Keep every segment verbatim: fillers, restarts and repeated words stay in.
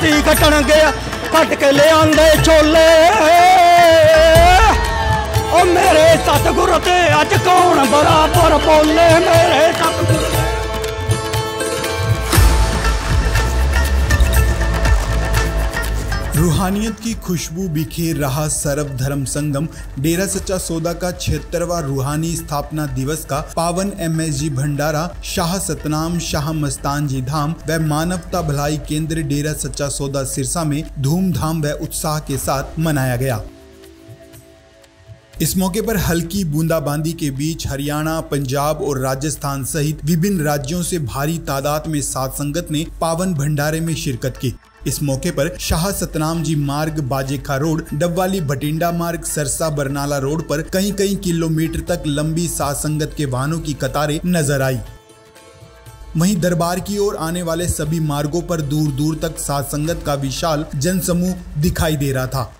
असी कटन गए कट के ले आंदे छोले ओ मेरे सतगुरु ते अज कौन बराबर बोले मेरे सतगुरु। रूहानियत की खुशबू बिखेर रहा सर्व धर्म संगम डेरा सच्चा सौदा का छिहत्तरवां रूहानी स्थापना दिवस का पावन एमएसजी भंडारा शाह सतनाम शाह मस्तान जी धाम व मानवता भलाई केंद्र डेरा सच्चा सौदा सिरसा में धूमधाम व उत्साह के साथ मनाया गया। इस मौके पर हल्की बूंदाबांदी के बीच हरियाणा, पंजाब और राजस्थान सहित विभिन्न राज्यों से भारी तादाद में साध संगत ने पावन भंडारे में शिरकत की। इस मौके पर शाह सतनाम जी मार्ग, बाजेखा रोड, डबवाली भटिंडा मार्ग, सरसा बरनाला रोड पर कई कई किलोमीटर तक लंबी साध संगत के वाहनों की कतारें नजर आई। वहीं दरबार की ओर आने वाले सभी मार्गों पर दूर दूर तक साध संगत का विशाल जनसमूह दिखाई दे रहा था।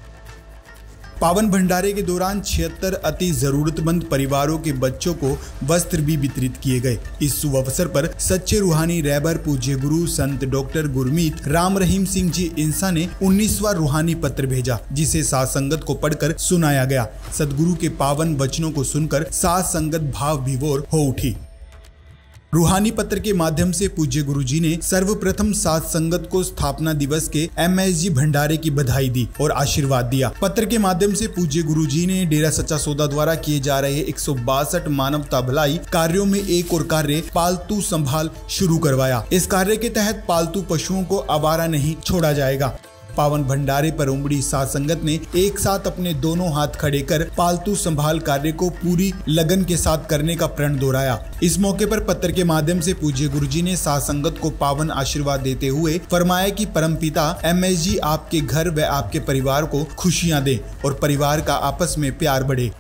पावन भंडारे के दौरान छिहत्तर अति जरूरतमंद परिवारों के बच्चों को वस्त्र भी वितरित किए गए। इस शुभ अवसर पर सच्चे रूहानी रहबर पूज्य गुरु संत डॉक्टर गुरमीत राम रहीम सिंह जी इंसा ने उन्नीसवां रूहानी पत्र भेजा, जिसे साध संगत को पढ़कर सुनाया गया। सदगुरु के पावन वचनों को सुनकर साध संगत भाव विभोर हो उठी। रूहानी पत्र के माध्यम से पूज्य गुरुजी ने सर्वप्रथम साध संगत को स्थापना दिवस के एमएसजी भंडारे की बधाई दी और आशीर्वाद दिया। पत्र के माध्यम से पूज्य गुरुजी ने डेरा सच्चा सौदा द्वारा किए जा रहे एक सौ बासठ मानवता भलाई कार्यों में एक और कार्य पालतू संभाल शुरू करवाया। इस कार्य के तहत पालतू पशुओं को आवारा नहीं छोड़ा जाएगा। पावन भंडारे पर उमड़ी साध संगत ने एक साथ अपने दोनों हाथ खड़े कर पालतू संभाल कार्य को पूरी लगन के साथ करने का प्रण दोहराया। इस मौके पर पत्र के माध्यम से पूज्य गुरुजी ने साध संगत को पावन आशीर्वाद देते हुए फरमाया कि परमपिता एमएसजी आपके घर व आपके परिवार को खुशियां दे और परिवार का आपस में प्यार बढ़े।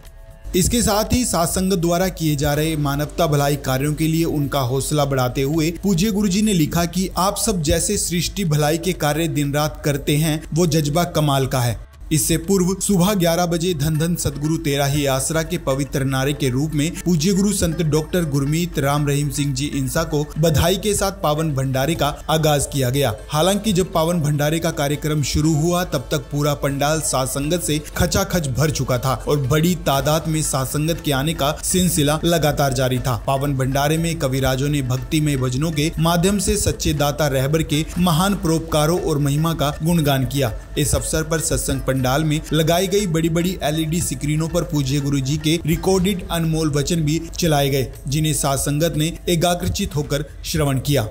इसके साथ ही साध संगत द्वारा किए जा रहे मानवता भलाई कार्यों के लिए उनका हौसला बढ़ाते हुए पूज्य गुरुजी ने लिखा कि आप सब जैसे सृष्टि भलाई के कार्य दिन रात करते हैं, वो जज्बा कमाल का है। इससे पूर्व सुबह ग्यारह बजे धन धन सदगुरु तेरा ही आसरा के पवित्र नारे के रूप में पूज्य गुरु संत डॉक्टर गुरमीत राम रहीम सिंह जी इंसा को बधाई के साथ पावन भंडारे का आगाज किया गया। हालांकि जब पावन भंडारे का कार्यक्रम शुरू हुआ तब तक पूरा पंडाल साध संगत से खचाखच भर चुका था और बड़ी तादाद में साध संगत के आने का सिलसिला लगातार जारी था। पावन भंडारे में कविराजों ने भक्तिमय भजनों के माध्यम से सच्चे दाता रहबर के महान परोपकारों और महिमा का गुणगान किया। इस अवसर पर सत्संग पंडाल में लगाई गई बड़ी बड़ी एलईडी स्क्रीनों पर पूज्य गुरुजी के रिकॉर्डेड अनमोल वचन भी चलाए गए, जिन्हें साध संगत ने एकाग्रचित होकर श्रवण किया।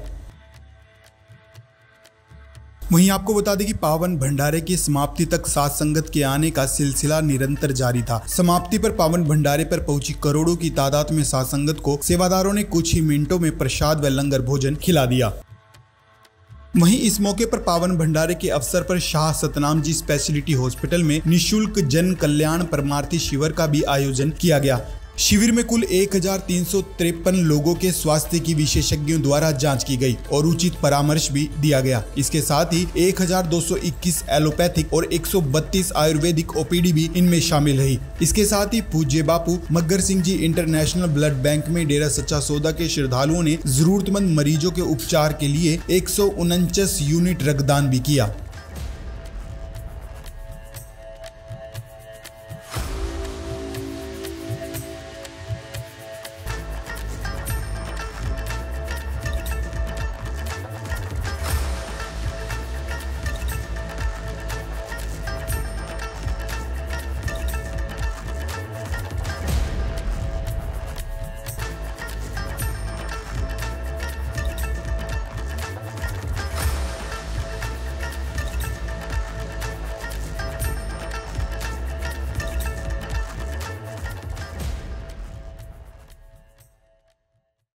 वहीं आपको बता दें कि पावन भंडारे की समाप्ति तक साध संगत के आने का सिलसिला निरंतर जारी था। समाप्ति पर पावन भंडारे पर पहुंची करोड़ों की तादाद में साध संगत को सेवादारों ने कुछ ही मिनटों में प्रसाद व लंगर भोजन खिला दिया। वहीं इस मौके पर पावन भंडारे के अवसर पर शाह सतनाम जी स्पेशलिटी हॉस्पिटल में निशुल्क जन कल्याण परमार्थी शिविर का भी आयोजन किया गया। शिविर में कुल एक हजार तीन सौ तिरपन लोगों के स्वास्थ्य की विशेषज्ञों द्वारा जांच की गई और उचित परामर्श भी दिया गया। इसके साथ ही एक हजार दो सौ इक्कीस एलोपैथिक और एक सौ बत्तीस आयुर्वेदिक ओपीडी भी इनमें शामिल रही। इसके साथ ही पूज्य Bapu Maggar Singh ji international blood bank में डेरा सच्चा सौदा के श्रद्धालुओं ने जरूरतमंद मरीजों के उपचार के लिए एक सौ उनचास यूनिट रक्तदान भी किया।